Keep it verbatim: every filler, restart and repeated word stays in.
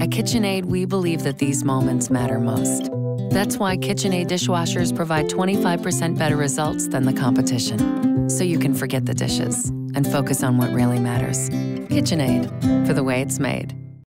At KitchenAid, we believe that these moments matter most. That's why KitchenAid dishwashers provide twenty-five percent better results than the competition, so you can forget the dishes and focus on what really matters. KitchenAid, for the way it's made.